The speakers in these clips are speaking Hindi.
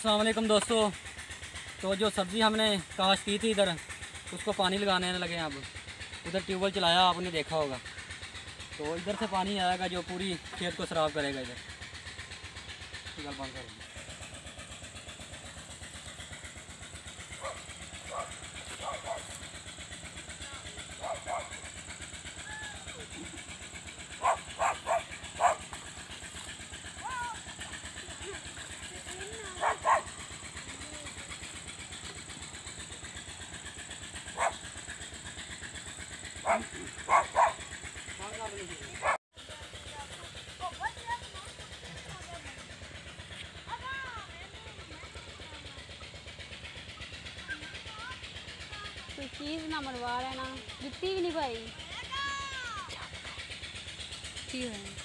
अस्सलाम वालेकुम दोस्तों। तो जो सब्ज़ी हमने काश की थी इधर, उसको पानी लगाने लगे हैं। अब उधर ट्यूबवेल चलाया, आपने देखा होगा। तो इधर से पानी आएगा जो पूरी खेत को सराब करेगा। इधर बंद कर दें। कोई चीज ना मरवा रहे ना, जुत्ती भी नहीं भाई क्यों है।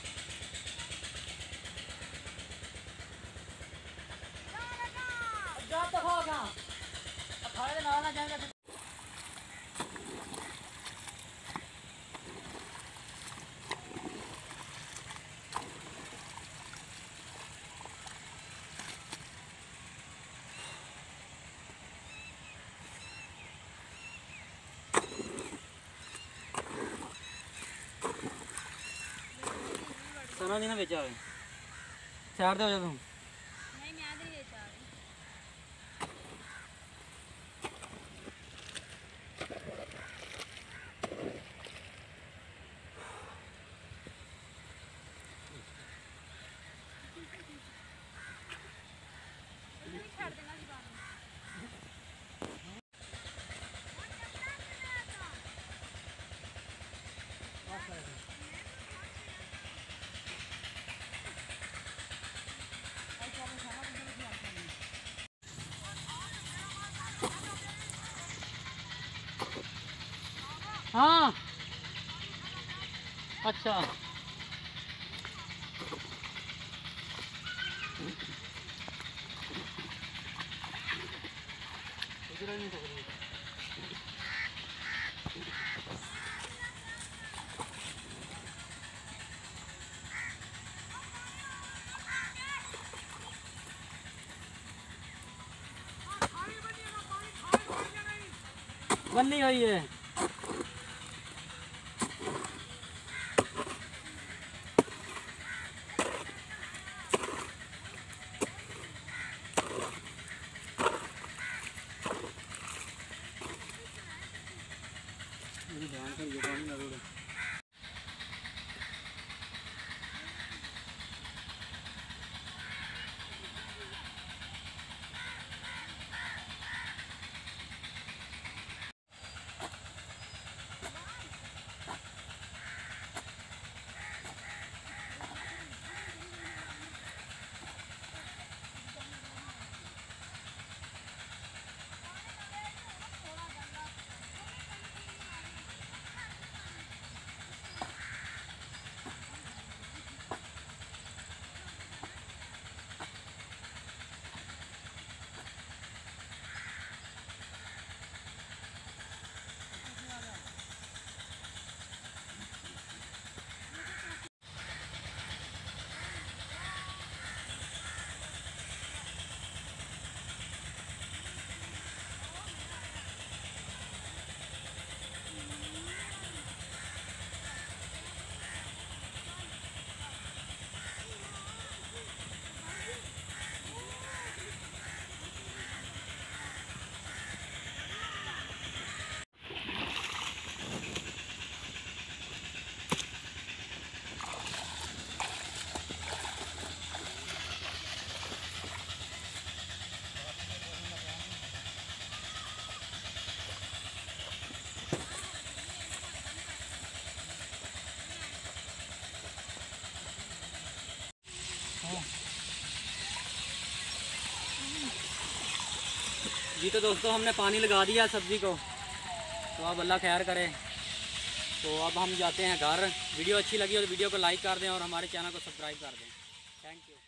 सोना जी ने बेचा है, चार दे हो जाओ तुम। नहीं मैं आधे ही बेचा है। हाँ अच्छा, बन्नी हुई है। जी तो दोस्तों हमने पानी लगा दिया सब्ज़ी को, तो अब अल्लाह खैर करे। तो अब हम जाते हैं घर। वीडियो अच्छी लगी हो तो वीडियो को लाइक कर दें और हमारे चैनल को सब्सक्राइब कर दें। Thank you.